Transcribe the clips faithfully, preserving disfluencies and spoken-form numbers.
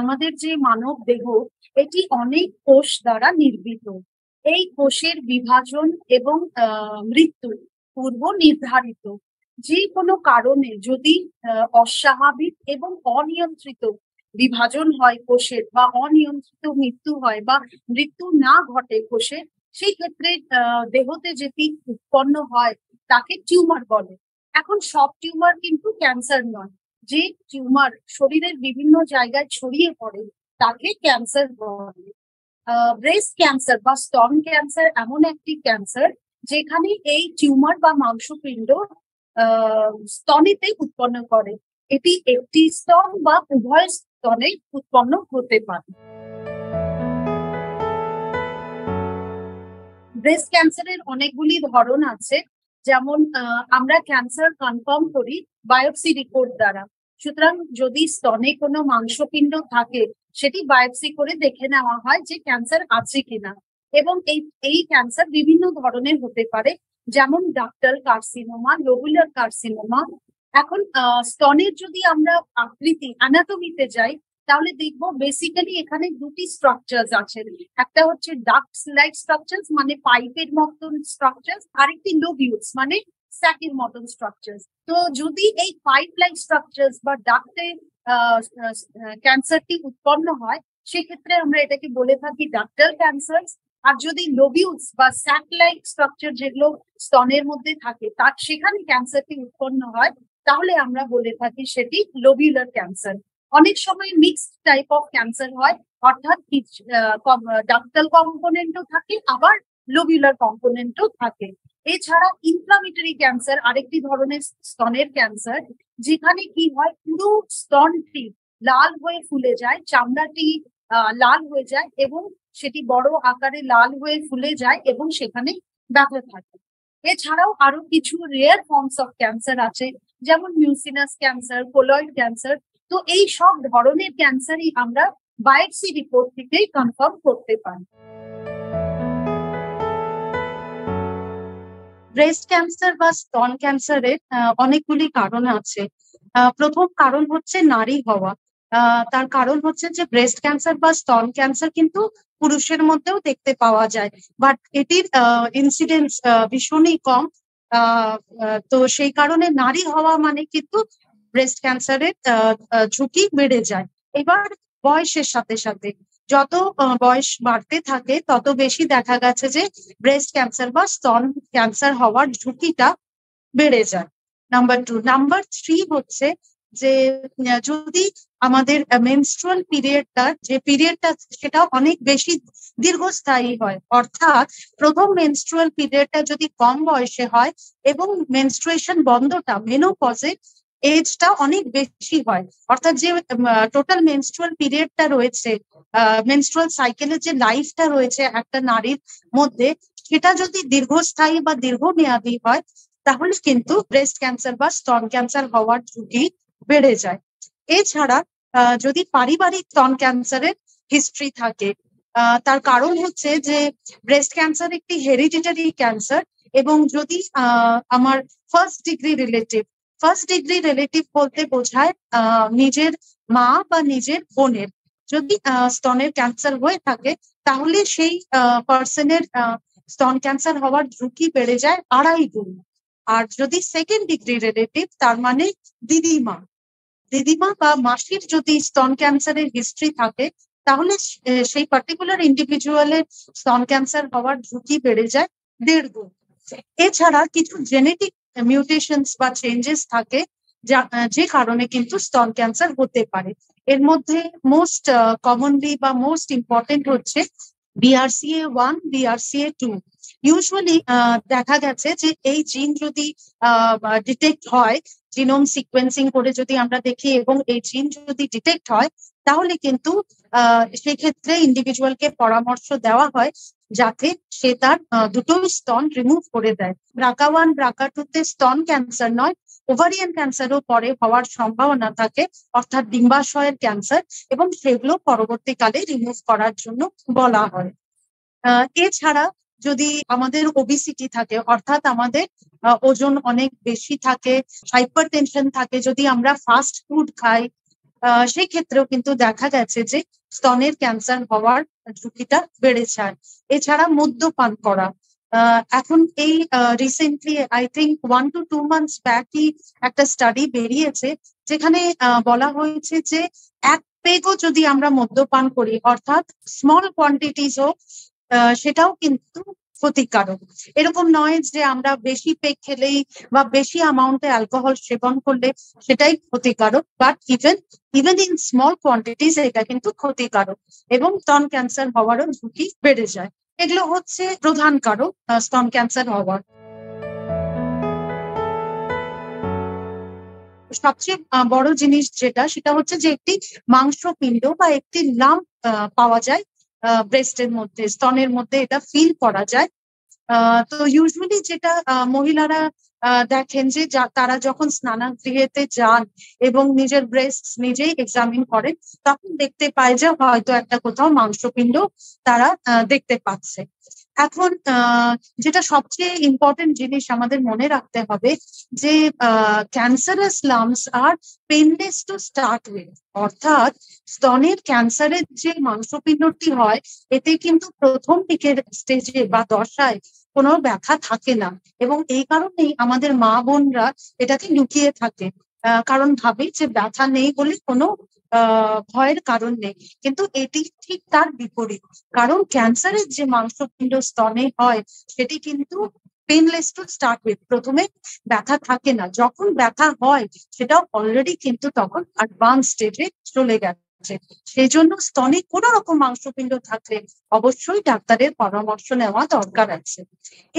আমাদের যে মানব দেহ এটি অনেক কোষ দ্বারা নির্মিত। এই কোষের বিভাজন এবং মৃত্যু পূর্ব নির্ধারিত। যে কোনো কারণে যদি অস্বাভাবিক এবং অনিয়ন্ত্রিত বিভাজন হয় কোষের বা অনিয়ন্ত্রিত মৃত্যু হয় বা মৃত্যু না ঘটে কোষের, সেই ক্ষেত্রে দেহতে যেটি উৎপন্ন হয় তাকে টিউমার বলে। এখন সব টিউমার কিন্তু ক্যান্সার নয়, যে টিউমার শরীরের বিভিন্ন জায়গায় ছড়িয়ে পড়ে তাকে ক্যান্সার বলে। ব্রেস্ট ক্যান্সার বা স্তন ক্যান্সার এমন একটি ক্যান্সার যেখানে এই টিউমার বা মাংসপিণ্ড স্তনেতে উৎপন্ন করে। এটি একটি স্তন বা উভয় স্তনে উৎপন্ন হতে পারে। ব্রেস্ট ক্যান্সারের অনেকগুলি ধরন আছে, যেমন আমরা ক্যান্সার কনফার্ম করি বায়োপসি রিপোর্ট দ্বারা। সুতরাং যদি স্তনে কোনো মাংসপিণ্ড থাকে সেটি বায়োপসি করে দেখে নেওয়া হয় যে ক্যান্সার আছে কিনা। এবং এই এই ক্যান্সার বিভিন্ন ধরনের হতে পারে, যেমন ডাক্টাল কার্সিনোমা, লোবুলার কার্সিনোমা। এখন স্তনের যদি আমরা আকৃতি অ্যানাটমিতে যাই তাহলে দেখবো বেসিক্যালি এখানে দুটি স্ট্রাকচার আছে। একটা হচ্ছে ডাক্ট লাইক স্ট্রাকচার মানে পাইপের মতন স্ট্রাকচার, আরেকটি লোবিউলস মানে স্যাকের মতন স্ট্রাকচার। তো যদি এই পাইপ লাইক স্ট্রাকচার বা ডাক্টে ক্যান্সারটি উৎপন্ন হয় সেক্ষেত্রে আমরা এটাকে বলে থাকি ডাক্টাল ক্যান্সার। আর যদি লোবিউলস বা স্যাক লাইক স্ট্রাকচার যেগুলো স্তনের মধ্যে থাকে তার সেখানে ক্যান্সারটি উৎপন্ন হয় তাহলে আমরা বলে থাকি সেটি লোবিউলার ক্যান্সার। অনেক সময় মিক্সড টাইপ অফ ক্যান্সার হয়, অর্থাৎ ডাক্টাল কম্পোনেন্টও থাকে আবার লোবিউলার কম্পোনেন্টও থাকে। এছাড়া ইনফ্লামেটরি ক্যান্সার আরেকটি ধরনের স্তনের ক্যান্সার, যেখানে কি হয় পুরো স্তনটি লাল হয়ে ফুলে যায়, চামড়াটি লাল হয়ে যায় এবং সেটি বড় আকারে লাল হয়ে ফুলে যায় এবং সেখানে ব্যথা থাকে। এছাড়াও আরো কিছু রেয়ার ফর্মস অফ ক্যান্সার আছে, যেমন মিউসিনাস ক্যান্সার, কোলয়েড ক্যান্সার। তো এই সব ধরনের ক্যান্সারই আমরা বায়োপসি রিপোর্ট থেকেই কনফার্ম করতে পারি। ব্রেস্ট ক্যান্সার বা স্তন ক্যান্সারের অনেকগুলি কারণ আছে। প্রথম কারণ হচ্ছে নারী হওয়া। তার কারণ হচ্ছে যে ব্রেস্ট ক্যান্সার বা স্তন ক্যান্সার কিন্তু পুরুষের মধ্যেও দেখতে পাওয়া যায়, বাট এটির ইনসিডেন্স ভীষণই কম। তো সেই কারণে নারী হওয়া মানে কিন্তু ব্রেস্ট ক্যান্সারের ঝুঁকি বেড়ে যায়। এবার বয়সের সাথে সাথে যত বয়স বাড়তে থাকে তত বেশি দেখা গেছে যে ব্রেস্ট ক্যান্সার বা স্তন ক্যান্সার হওয়ার ঝুঁকিটা বেড়ে যায়। নাম্বার টু নাম্বার থ্রি হচ্ছে যে যদি আমাদের মেনস্ট্রুয়াল পিরিয়ডটা যে পিরিয়ডটা সেটা অনেক বেশি দীর্ঘস্থায়ী হয়, অর্থাৎ প্রথম মেনস্ট্রুয়াল পিরিয়ডটা যদি কম বয়সে হয় এবং মেনস্ট্রুয়েশন বন্ধটা মেনোপজে এজটা অনেক বেশি হয়, অর্থাৎ যে টোটাল মেনস্ট্রুয়াল পিরিয়ডটা রয়েছে, মেনস্ট্রুয়াল সাইকেলের যে লাইফটা রয়েছে একটা নারীর মধ্যে সেটা যদি দীর্ঘস্থায়ী বা দীর্ঘমেয়াদী হয় তাহলে কিন্তু ব্রেস্ট ক্যান্সার বা স্তন ক্যান্সার হওয়ার ঝুঁকি বেড়ে যায়। এছাড়া যদি পারিবারিক স্তন ক্যান্সারের হিস্ট্রি থাকে, তার কারণ হচ্ছে যে ব্রেস্ট ক্যান্সার একটি হেরিডিটারি ক্যান্সার এবং যদি আমার first degree relative first degree relative বলতে বোঝায় নিজের মা বা নিজের বোনের যদি স্তনের ক্যান্সার হয়ে থাকে তাহলে সেই পার্সনের স্তন ক্যান্সার হওয়ার ঝুঁকি বেড়ে যায় আড়াই গুণ। আর যদি সেকেন্ড ডিগ্রি রিলেটিভ তার মানে দিদিমা দিদিমা বা মাসির যদি স্তন ক্যান্সারের হিস্ট্রি থাকে তাহলে সেই পার্টিকুলার ইন্ডিভিজুয়ালের স্তন ক্যান্সার হওয়ার ঝুঁকি বেড়ে যায় দেড় গুণ। এছাড়া কিছু জেনেটিক মিউটেশনস বা চেঞ্জেস থাকে যে কারণে কিন্তু স্তন ক্যান্সার হতে পারে। এর মধ্যে মোস্ট কমনলি বা মোস্ট ইম্পর্টেন্ট হচ্ছে B R C A one, B R C A two. Usually দেখা গেছে যে এই জিন যদি ডিটেক্ট হয়, জিনোম সিকোয়েন্সিং করে যদি আমরা দেখি এবং এই জিন যদি ডিটেক্ট হয় তাহলে কিন্তু সেক্ষেত্রে ইন্ডিভিজুয়ালকে পরামর্শ দেওয়া হয় যাতে সে তার দুটো স্তন রিমুভ করে দেয়। ব্রাকা ওয়ান, ব্রাকা টু তে স্তন ক্যান্সার নয়, ওভারিয়ান ক্যান্সারও পরে হওয়ার সম্ভাবনা থাকে, অর্থাৎ ডিম্বাশয়ের ক্যান্সার, এবং সেগুলো পরবর্তীকালে রিমুভ করার জন্য বলা হয়। এছাড়া যদি আমাদের ওবিসিটি থাকে, অর্থাৎ আমাদের ওজন অনেক বেশি থাকে, হাইপারটেনশন থাকে, যদি আমরা ফাস্ট ফুড খাই সেই ক্ষেত্রেও কিন্তু দেখা গেছে যে স্তনের ক্যান্সার হওয়ার ঝুঁকিটা বেড়ে যায়। এছাড়া মদ্যপান করা, এখন এই recently I think one two two months ব্যাকই একটা স্টাডি বেরিয়েছে যেখানে বলা হয়েছে যে এক পেগও যদি আমরা মদ্যপান করি, অর্থাৎ স্মল কোয়ান্টিটিস হোক, সেটাও কিন্তু ক্ষতিকারক। এরকম নয় যে আমরা বেশি পেগ খেলেই বা বেশি অ্যামাউন্টে অ্যালকোহল সেবন করলে সেটাই ক্ষতিকারক, but even even in small quantities এটা কিন্তু ক্ষতিকারক এবং স্তন ক্যান্সার হওয়ারও ঝুঁকি বেড়ে যায়। এগুলো হচ্ছে প্রধান কারণ স্তন ক্যান্সার হওয়ার। সবচেয়ে বড় জিনিস যেটা, সেটা হচ্ছে যে একটি মাংসপিণ্ড বা একটি লাম্প পাওয়া যায় ব্রেস্টের মধ্যে, স্তনের মধ্যে, এটা ফিল করা যায়। তো ইউজুয়ালি যেটা মহিলারা দেখেন যে তারা যখন স্নানাগৃহেতে যান এবং নিজের ব্রেস্ট নিজেই এক্সামিন করেন, তখন দেখতে পায় যে হয়তো একটা কোথাও মাংসপিণ্ড তারা দেখতে পাচ্ছে। এখন যেটা সবচেয়ে ইম্পর্টেন্ট জিনিস আমাদের মনে রাখতে হবে যে cancerous lumps are painless to start with, অর্থাৎ স্তনের ক্যান্সারের যে মাংসপিণ্ডটি হয় এতে কিন্তু প্রথম দিকের স্টেজে বা দশায় কোনো ব্যথা থাকে না এবং এই কারণেই আমাদের মা বোনরা এটাকে লুকিয়ে থাকে, কারণ ভাবে যে ব্যথা নেই বলে কোনো ভয়ের কারণ নেই। কিন্তু এটি ঠিক তার বিপরীত, কারণ ক্যান্সারের যে মাংসপিণ্ড স্তনে হয় সেটি কিন্তু পেনলেস টু স্টার্ট উইথ, প্রথমে ব্যথা থাকে না। যখন ব্যথা হয় সেটাও অলরেডি কিন্তু তখন অ্যাডভান্স স্টেজে চলে গেছে। সেই জন্য স্তনে কোনো রকম মাংসপিণ্ড থাকলে অবশ্যই ডাক্তারের পরামর্শ নেওয়া দরকার আছে।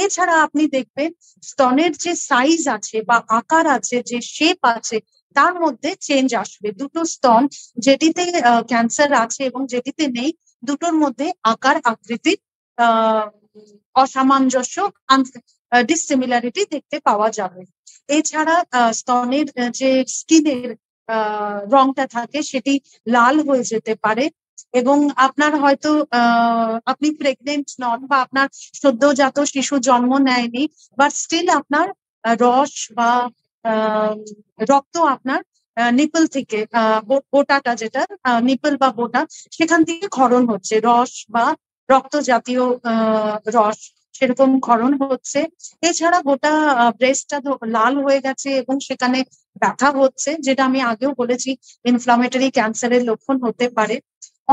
এছাড়া আপনি দেখবেন স্তনের যে সাইজ আছে বা আকার আছে, যে শেপ আছে, তার মধ্যে চেঞ্জ আসবে। দুটো স্তন যেটিতে ক্যান্সার আছে এবং যেটিতে নেই, দুটোর মধ্যে আকার আকৃতির আহ অসামঞ্জস্য, ডিসিমিলারিটি দেখতে পাওয়া যাবে। এছাড়া স্তনের যে স্কিনের আহ রংটা থাকে সেটি লাল হয়ে যেতে পারে এবং আপনার হয়তো আহ আপনি প্রেগনেন্ট নন বা আপনার সদ্যজাত শিশু জন্ম নেয়নি, বাট স্টিল আপনার রস বা রক্ত আপনার নিপল থেকে, বোটাটা যেটা নিপল বা বোটা, সেখান থেকে ক্ষরণ হচ্ছে, রস বা রক্ত জাতীয় রস সেরকম ক্ষরণ হচ্ছে। এছাড়া গোটা ব্রেস্টটা লাল হয়ে গেছে এবং সেখানে ব্যথা হচ্ছে, যেটা আমি আগেও বলেছি ইনফ্লামেটরি ক্যান্সারের লক্ষণ হতে পারে।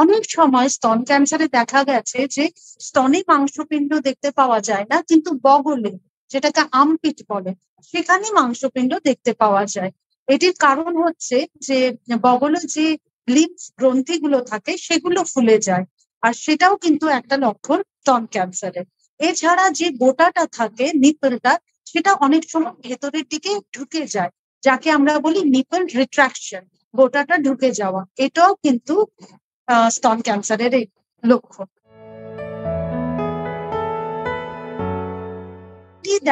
অনেক সময় স্তন ক্যান্সারে দেখা গেছে যে স্তনে মাংসপিণ্ড দেখতে পাওয়া যায় না, কিন্তু বগলে, যেটাকে আমপিট বলে, সেখানে মাংসপিণ্ড দেখতে পাওয়া যায়। এটির কারণ হচ্ছে যে বগলে যে লিম্ফ গ্রন্থিগুলো থাকে সেগুলো ফুলে যায়, আর সেটাও কিন্তু একটা লক্ষণ স্তন ক্যান্সারের। এছাড়া যে বোটাটা থাকে, নিপলটা, সেটা অনেক সময় ভেতরের দিকে ঢুকে যায়, যাকে আমরা বলি নিপল রিট্রাকশন, বোটাটা ঢুকে যাওয়া, এটাও কিন্তু স্তন ক্যান্সারের লক্ষণ।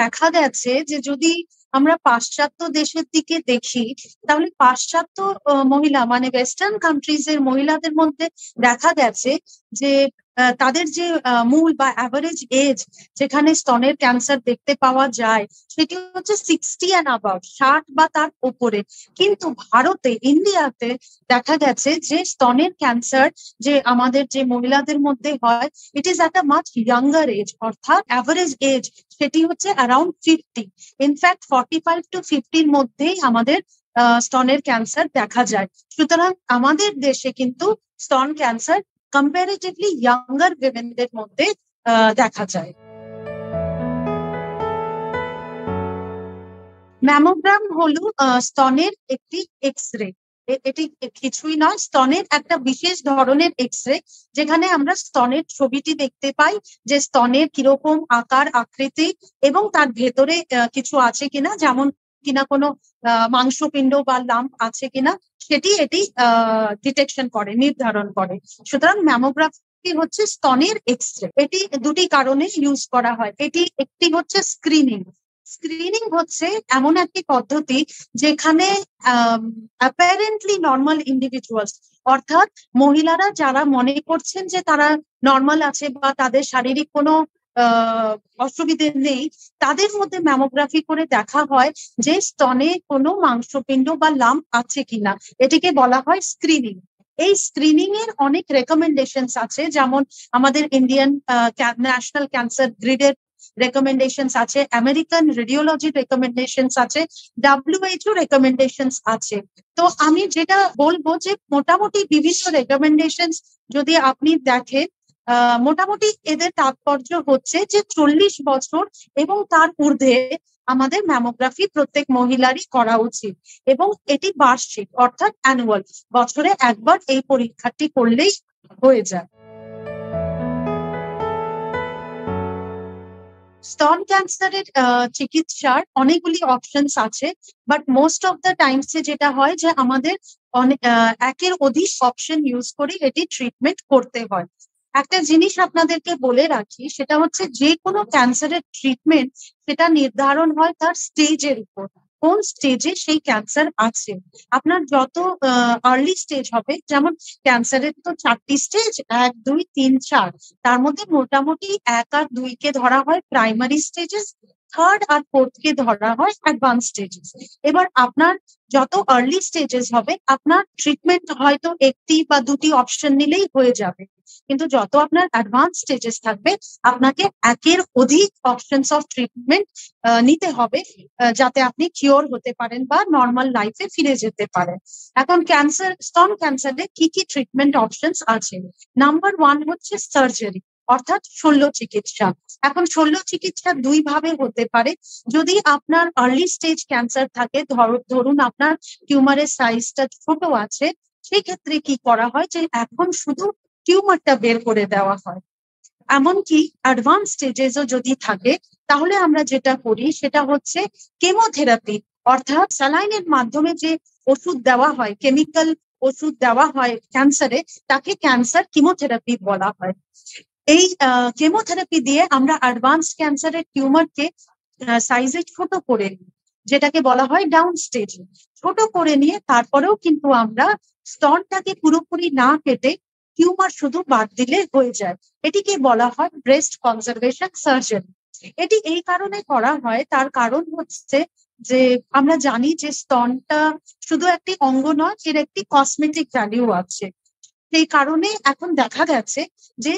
দেখা গেছে যে যদি আমরা পাশ্চাত্য দেশের দিকে দেখি, তাহলে পাশ্চাত্য মহিলা মানে ওয়েস্টার্ন কান্ট্রিজ এর মহিলাদের মধ্যে দেখা গেছে যে তাদের যে মূল বা অ্যাভারেজ এজ যেখানে স্তনের ক্যান্সার দেখতে পাওয়া যায় সেটি হচ্ছে সিক্সটি অ্যান্ড অ্যাবাভ, ষাট বা তার উপরে। কিন্তু ভারতে, ইন্ডিয়াতে দেখা গেছে যে স্তনের ক্যান্সার যে আমাদের যে মহিলাদের মধ্যে হয়, it is at a much younger age, অর্থাৎ অ্যাভারেজ এজ সেটি হচ্ছে around fifty. In fact forty five to ফিফটির মধ্যেই আমাদের স্তনের ক্যান্সার দেখা যায়। সুতরাং আমাদের দেশে কিন্তু স্তন ক্যান্সার কম্পারেটিভলি ইয়াঙ্গার উইমেনদের মধ্যে দেখা যায়। ম্যামোগ্রাম হলো স্তনের একটি এক্সরে, এটি কিছুই নয়, স্তনের একটা বিশেষ ধরনের এক্সরে যেখানে আমরা স্তনের ছবিটি দেখতে পাই, যে স্তনের কিরকম আকার আকৃতি এবং তার ভেতরে কিছু আছে কিনা, যেমন কিনা কোনো মাংসপিণ্ড বা লাম্প আছে কিনা, সেটি এটি ডিটেকশন করে, নির্ধারণ করে। সুতরাং ম্যামোগ্রাফি হচ্ছে স্তনের এক্সরে। এটি দুটি কারণে ইউজ করা হয়। এটি একটি হচ্ছে স্ক্রিনিং। স্ক্রিনিং হচ্ছে এমন একটি পদ্ধতি যেখানে অ্যাপারেন্টলি নর্মাল ইন্ডিভিজুয়ালস, অর্থাৎ মহিলারা যারা মনে করছেন যে তারা নর্মাল আছে বা তাদের শারীরিক কোনো অসুবিধে নেই, তাদের মধ্যে ম্যামোগ্রাফি করে দেখা হয় যে স্তনে কোনো মাংসপিণ্ড বা লাম্প আছে কিনা, এটিকে বলা হয় স্ক্রিনিং। এই স্ক্রিনিং এর অনেক রেকমেন্ডেশনস আছে, যেমন আমাদের ইন্ডিয়ান ন্যাশনাল ক্যান্সার গ্রিডের রেকমেন্ডেশনস আছে, আমেরিকান রেডিওলজির রেকমেন্ডেশনস আছে, ডাব্লিউএইচও রেকমেন্ডেশনস আছে। তো আমি যেটা বলবো যে মোটামুটি বিভিন্ন রেকমেন্ডেশনস যদি আপনি দেখেন, মোটামুটি এদের তাৎপর্য হচ্ছে যে চল্লিশ বছর এবং তার ঊর্ধ্বে আমাদের ম্যামোগ্রাফি প্রত্যেক মহিলারই করা উচিত, এবং এটি বার্ষিক অর্থাৎ অ্যানুয়াল, বছরে একবার এই পরীক্ষাটি করলেই হয়ে যায়। স্তন ক্যান্সারের চিকিৎসার অনেকগুলি অপশনস আছে, বাট মোস্ট অফ দ্য টাইমসে যেটা হয় যে আমাদের অনেক একের অধিক অপশন ইউজ করে এটি ট্রিটমেন্ট করতে হয়। একটা জিনিস আপনাদেরকে বলে রাখি, সেটা হচ্ছে যে কোনো ক্যান্সারের ট্রিটমেন্ট সেটা নির্ধারণ হয় তার স্টেজের উপর, কোন স্টেজে সেই ক্যান্সার আছে। আপনার যত আর্লি স্টেজ হবে, যেমন ক্যান্সারের তো চারটি স্টেজ, এক দুই তিন চার, তার মধ্যে মোটামুটি এক আর দুই কে ধরা হয় প্রাইমারি স্টেজেস, থার্ড আর ফোর্থ কে ধরা হয় অ্যাডভান্স স্টেজেস। এবার আপনার যত আর্লি স্টেজেস হবে আপনার ট্রিটমেন্ট হয়তো একটি বা দুটি অপশন নিলেই হয়ে যাবে, কিন্তু যত আপনার অ্যাডভান্স স্টেজেস থাকবে আপনাকে একের অধিক অপশনস অফ ট্রিটমেন্ট নিতে হবে, যাতে আপনি কিওর হতে পারেন বা নর্মাল লাইফে ফিরে যেতে পারেন। এখন ক্যান্সার, স্তন ক্যান্সারে কি কি ট্রিটমেন্ট অপশনস আছে? নাম্বার ওয়ান হচ্ছে সার্জারি অর্থাৎ শল্য চিকিৎসা। এখন শল্য চিকিৎসা দুই ভাবে হতে পারে। যদি আপনার আর্লি স্টেজ ক্যান্সার থাকে, ধরুন আপনার টিউমারের সাইজটা ছোট আছে, সেক্ষেত্রে কি করা হয় যে এখন শুধু টিউমারটা বের করে দেওয়া হয়। এমনকি অ্যাডভান্স স্টেজেসও যদি থাকে তাহলে আমরা যেটা করি সেটা হচ্ছে কেমোথেরাপি অর্থাৎ স্যালাইনের মাধ্যমে যে ওষুধ দেওয়া হয়, কেমিক্যাল ওষুধ দেওয়া হয় ক্যান্সারে, তাকে ক্যান্সার কিমোথেরাপি বলা হয়। এই কেমোথেরাপি দিয়ে আমরা অ্যাডভান্স ক্যান্সারের টিউমারকে সাইজে ছোট করে, যেটাকে বলা হয় ডাউন স্টেজে, ছোট করে নিয়ে তারপরেও কিন্তু আমরা স্তনটাকে পুরোপুরি না কেটে টিউমার শুধু বাদ দিলে হয়ে যায়। এটিকে বলা হয় ব্রেস্ট কনজারভেশন সার্জারি। এটি এই কারণে করা হয়, তার কারণ হচ্ছে যে আমরা জানি যে স্তনটা শুধু একটি অঙ্গ নয়, এর একটি কসমেটিক ভ্যালু আছে। সেই কারণে এখন দেখা গেছে যে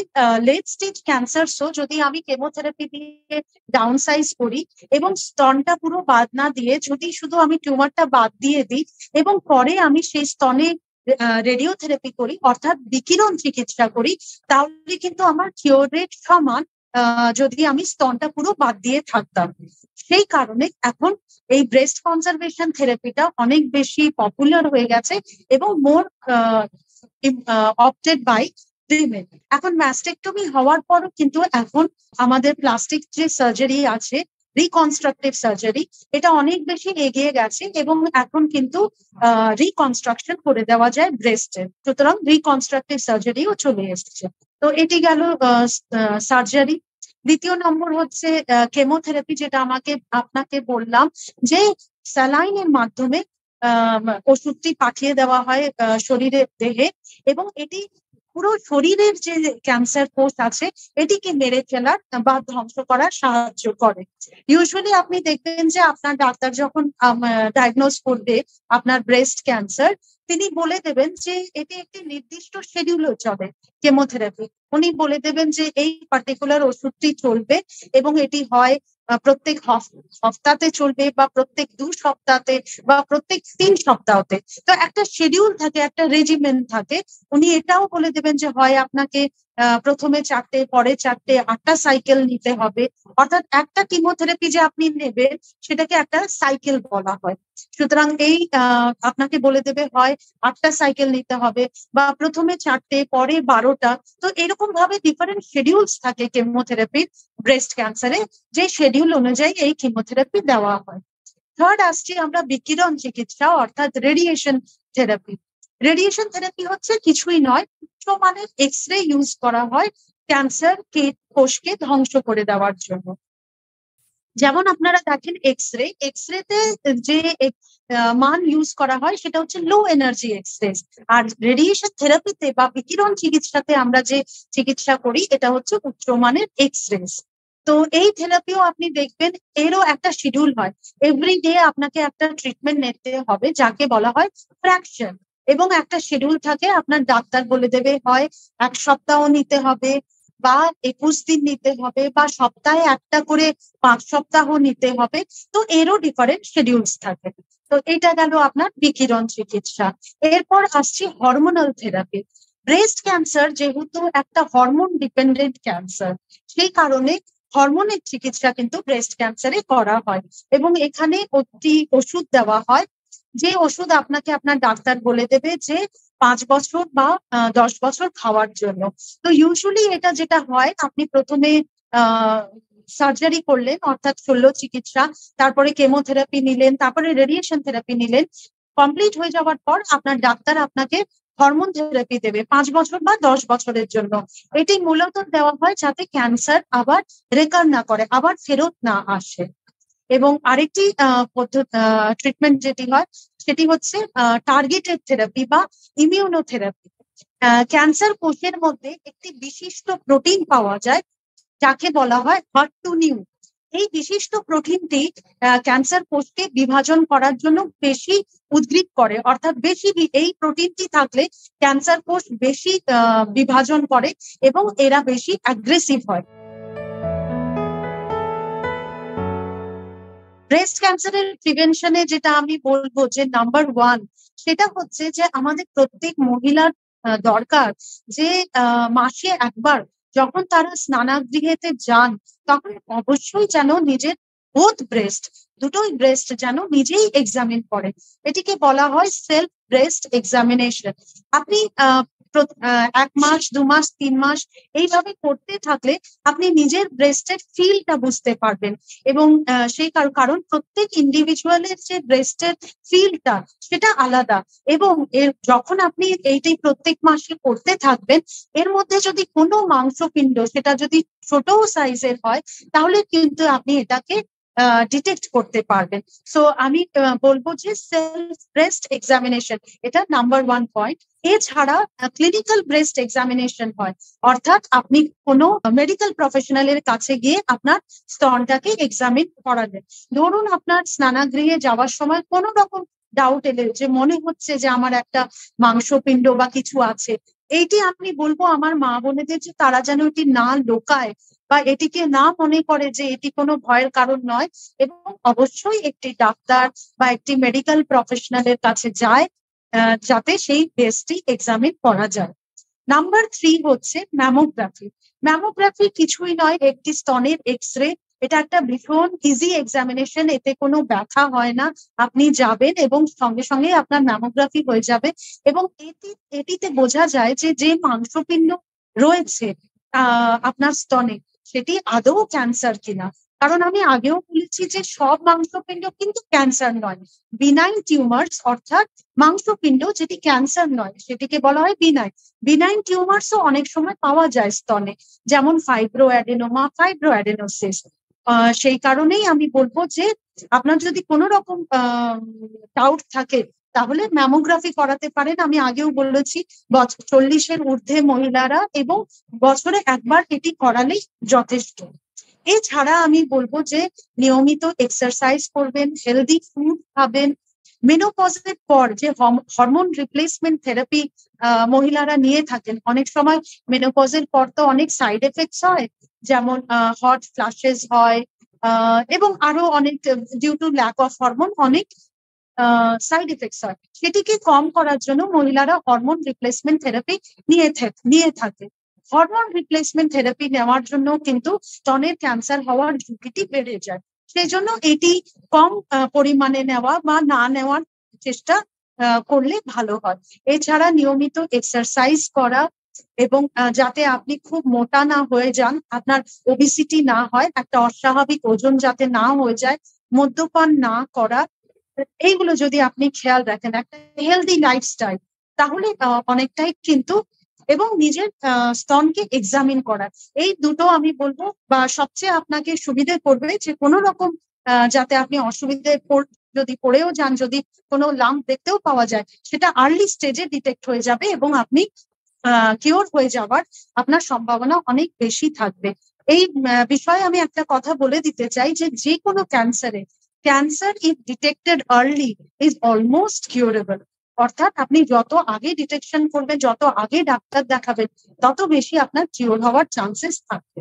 লেট স্টেজ ক্যান্সারসও যদি আমি কেমোথেরাপি দিয়ে ডাউন সাইজ করি এবং স্তনটা পুরো বাদ না দিয়ে যদি শুধু আমি টিউমারটা বাদ দিয়ে দিই এবং পরে আমি সেই স্তনে রেডিওথেরাপি করি অর্থাৎ বিকিরণ চিকিৎসা করি, তাহলে কিন্তু আমার কিওর রেট সমান যদি আমি স্তনটা পুরো বাদ দিয়ে থাকতাম। সেই কারণে এখন এই ব্রেস্ট কনজারভেশন থেরাপিটা অনেক বেশি পপুলার হয়ে গেছে এবং মোর অপটেড বাই উইমেন। এখন ম্যাস্টেক্টমি হওয়ার পরও কিন্তু এখন আমাদের প্লাস্টিক যে সার্জারি আছে, রিকনস্ট্রাকটিভ সার্জারি, এটা অনেক বেশি এগিয়ে গেছে এবং এখন কিন্তু রিকনস্ট্রাকশন করে দেওয়া যায় ব্রেস্টের, সুতরাং রিকনস্ট্রাকটিভ সার্জারিও চলে এসেছে। তো এটি গেল সার্জারি। দ্বিতীয় নম্বর হচ্ছে কেমোথেরাপি, যেটা আমাকে আপনাকে বললাম যে স্যালাইনের মাধ্যমে ওষুধটি পাঠিয়ে দেওয়া হয় শরীরের দেহে, এবং এটি পুরো শরীরের যে ক্যান্সার কোষ আছে এটিকে মেরে ফেলার বা ধ্বংস করার সাহায্য করে। ইউজুয়ালি আপনি দেখবেন যে আপনার ডাক্তার যখন ডায়াগনোজ করবে আপনার ব্রেস্ট ক্যান্সার, তিনি বলে দেবেন যে এটি একটি নির্দিষ্ট শিডিউলে চলে কেমোথেরাপি। উনি বলে দেবেন যে এই পার্টিকুলার ওষুধটি চলবে এবং এটি হয় প্রত্যেক সপ্তাহে চলবে বা প্রত্যেক দু সপ্তাহে বা প্রত্যেক তিন সপ্তাহতে। তো একটা শিডিউল থাকে, একটা রেজিমেন্ট থাকে। উনি এটাও বলে দেবেন যে হয় আপনাকে প্রথমে চারটে, পরে চারটে, আটটা সাইকেল নিতে হবে, অর্থাৎ একটা কিমোথেরাপি যে আপনি নেবেন সেটাকে একটা সাইকেল বলা হয়। সুতরাং এই আপনাকে বলে দেবে হয় আটটা সাইকেল নিতে হবে বা প্রথমে চারটে, পরে বারোটা। তো এরকম ভাবে ডিফারেন্ট শিডিউলস থাকে কিমোথেরাপির ব্রেস্ট ক্যান্সারে, যে শিডিউল অনুযায়ী এই কিমোথেরাপি দেওয়া হয়। থার্ড আসছি আমরা বিকিরণ চিকিৎসা অর্থাৎ রেডিয়েশন থেরাপি। রেডিয়েশন থেরাপি হচ্ছে কিছুই নয়, সমানের এক্স রে ইউজ করা হয় ক্যান্সার কোষকে ধ্বংস করে দেওয়ার জন্য। যেমন আপনারা দেখেন এক্স রে, এক্স রে তে যে মান ইউজ করা হয় সেটা হচ্ছে লো এনার্জি এক্স রে, আর রেডিয়েশন থেরাপিতে বা বিকিরণ চিকিৎসাতে আমরা যে চিকিৎসা করি এটা হচ্ছে উচ্চমানের এক্স রে। তো এই থেরাপিও আপনি দেখবেন এরও একটা শিডিউল হয়, এভরিডে আপনাকে একটা ট্রিটমেন্ট নিতে হবে যাকে বলা হয় ফ্র্যাকশন, এবং একটা শিডিউল থাকে। আপনার ডাক্তার বলে দেবে হয় এক সপ্তাহ নিতে হবে বা একুশ দিন নিতে হবে বা সপ্তাহে একটা করে পাঁচ সপ্তাহ নিতে হবে, তো এরও ডিফারেন্ট শিডিউলস থাকে। তো এটা গেল আপনার বিকিরণ চিকিৎসা। এরপর আসছে হরমোনাল থেরাপি। ব্রেস্ট ক্যান্সার যেহেতু একটা হরমোন ডিপেন্ডেন্ট ক্যান্সার, সেই কারণে হরমোনের চিকিৎসা কিন্তু ব্রেস্ট ক্যান্সারে করা হয়, এবং এখানে একটি ওষুধ দেওয়া হয় যে ওষুধ আপনাকে আপনার ডাক্তার বলে দেবে যে পাঁচ বছর বা দশ বছর খাওয়ার জন্য। তো ইউজুয়ালি এটা যেটা হয়, আপনি প্রথমে আহ সার্জারি করলেন অর্থাৎ শল্য চিকিৎসা, তারপরে কেমোথেরাপি নিলেন, তারপরে রেডিয়েশন থেরাপি নিলেন, কমপ্লিট হয়ে যাওয়ার পর আপনার ডাক্তার আপনাকে হরমোন থেরাপি দেবে পাঁচ বছর বা দশ বছরের জন্য। এটি মূলত দেওয়া হয় যাতে ক্যান্সার আবার রেকার না করে, আবার ফেরত না আসে। এবং আরেকটি পদ্ধতি ট্রিটমেন্ট যেটি হয় সেটি হচ্ছে টার্গেটেড থেরাপি বা ইমিউনোথেরাপি। ক্যান্সার কোষের মধ্যে একটি বিশিষ্ট প্রোটিন পাওয়া যায় যাকে বলা হয় হার টু নিউ। এই বিশিষ্ট প্রোটিনটি ক্যান্সার কোষকে বিভাজন করার জন্য বেশি উদ্গ্রীব করে, অর্থাৎ বেশি এই প্রোটিনটি থাকলে ক্যান্সার কোষ বেশি বিভাজন করে এবং এরা বেশি অ্যাগ্রেসিভ হয়। ব্রেস্ট ক্যান্সারের প্রিভেনশনে যেটা আমি বলবো যে নাম্বার ওয়ান, সেটা হচ্ছে যে আমাদের প্রত্যেক মহিলার দরকার যে মাসে একবার যখন তারা স্নানাগৃহেতে যান তখন অবশ্যই যেন নিজের বোথ ব্রেস্ট, দুটোই ব্রেস্ট যেন নিজেই এক্সামিন করে। এটিকে বলা হয় সেলফ ব্রেস্ট এক্সামিনেশন। আপনি এক মাস দু মাস তিন মাস এইভাবে করতে থাকলে আপনি নিজের ব্রেস্টের ফিলটা বুঝতে পারবেন, এবং সেই কারণ প্রত্যেক ইন্ডিভিজুয়ালের যে ব্রেস্টের ফিলটা সেটা আলাদা। এবং এর যখন আপনি এইটাই প্রত্যেক মাসে করতে থাকবেন, এর মধ্যে যদি কোনো মাংসপিণ্ড সেটা যদি ছোট সাইজের হয় তাহলে কিন্তু আপনি এটাকে ডিটেক্ট করতে পারবেন। সো আমি বলবো যে সেলফ ব্রেস্ট এক্সামিনেশন এটা নাম্বার ওয়ান পয়েন্ট। এছাড়া ক্লিনিক্যাল ব্রেস্ট এক্সামিনেশন হয়, অর্থাৎ আপনি কোনো মেডিকেল প্রফেশনালের কাছে গিয়ে আপনার স্তনটাকে এক্সামিন করালেন। ধরুন আপনার স্নানাগৃহে যাওয়ার সময় কোনো রকম ডাউট এলে যে মনে হচ্ছে যে আমার একটা মাংসপিণ্ড বা কিছু আছে, এইটি আমি বলবো আমার মা বোনেদের যে তারা যেন এটি না লোকায় বা এটিকে না মনে করে যে এটি কোনো ভয়ের কারণ নয়, এবং অবশ্যই একটি ডাক্তার বা একটি মেডিকেল প্রফেশনালের কাছে যায় যাতে সেই ব্রেস্টটি এক্সামিন করা যায়। নাম্বার থ্রি হচ্ছে ম্যামোগ্রাফি। ম্যামোগ্রাফি কিছুই নয়, একটি স্তনের এক্স রে। এটা একটা ভীষণ ইজি এক্সামিনেশন, এতে কোনো ব্যথা হয় না। আপনি যাবেন এবং সঙ্গে সঙ্গে আপনার ম্যামোগ্রাফি হয়ে যাবে, এবং এটি এটিতে বোঝা যায় যে যে মাংসপিণ্ড রয়েছে আহ আপনার স্তনে সেটি আদৌ ক্যান্সার কিনা। কারণ আমি আগেও বলেছি যে সব মাংসপিণ্ড কিন্তু ক্যান্সার নয়, বিনাইন টিউমার্স অর্থাৎ মাংসপিণ্ড যেটি ক্যান্সার নয় সেটিকে বলা হয় বিনাইন। বিনাইন টিউমার্সও অনেক সময় পাওয়া যায় স্তনে, যেমন ফাইব্রোঅ্যাডেনোমা, ফাইব্রোঅ্যাডেনোসিস। সেই কারণেই আমি বলবো যে আপনার যদি কোনো রকম ডাউট থাকে তাহলে ম্যামোগ্রাফি করাতে পারেন। আমি আগেও বলেছি চল্লিশের ঊর্ধ্বে মহিলারা এবং বছরে একবার এটি করালেই যথেষ্ট। এছাড়া আমি বলবো যে নিয়মিত এক্সারসাইজ করবেন, হেলদি ফুড খাবেন। মেনোপজের পর যে হরমোন রিপ্লেসমেন্ট থেরাপি মহিলারা নিয়ে থাকেন, অনেক সময় মেনোপজের পর তো অনেক সাইড এফেক্টস হয়, যেমন হট ফ্ল্যাশেস হয় এবং আরো অনেক due to lack of hormone অনেক সাইড এফেক্টস হয়। সেটিকে কম করার জন্য মহিলারা হরমোন রিপ্লেসমেন্ট থেরাপি নিয়ে নিয়ে থাকে। হরমোন রিপ্লেসমেন্ট থেরাপি নেওয়ার জন্য কিন্তু স্তনের ক্যান্সার হওয়ার ঝুঁকিটি বেড়ে যায়, সেই জন্য এটি কম পরিমাণে নেওয়া বা না নেওয়ার চেষ্টা করলে ভালো হয়। এছাড়া নিয়মিত এক্সারসাইজ করা, এবং যাতে আপনি খুব মোটা না হয়ে যান, আপনার ওবিসিটি না হয়, একটা অস্বাভাবিক ওজন যাতে না হয়ে যায়, মদ্যপান না করা, এইগুলো যদি আপনি খেয়াল রাখেন, একটা হেলদি লাইফস্টাইল, তাহলে অনেকটাই কিন্তু, এবং নিজের স্তনকে এক্সামিন করা, এই দুটো আমি বলবো বা সবচেয়ে আপনাকে সুবিধে করবে। যে কোনো রকম যাতে আপনি অসুবিধে যদি পড়েও যান, যদি কোনো লাম্প দেখতেও পাওয়া যায় সেটা আর্লি স্টেজে ডিটেক্ট হয়ে যাবে এবং আপনি কিওর হয়ে যাওয়ার আপনার সম্ভাবনা অনেক বেশি থাকবে। এই বিষয়ে আমি একটা কথা বলে দিতে চাই যে যে কোনো ক্যান্সারে cancer if detected early is almost curable. অর্থাৎ আপনি যত আগে ডিটেকশন করবেন, যত আগে ডাক্তার দেখাবেন, তত বেশি আপনার কিউর হওয়ার চান্সেস থাকবে।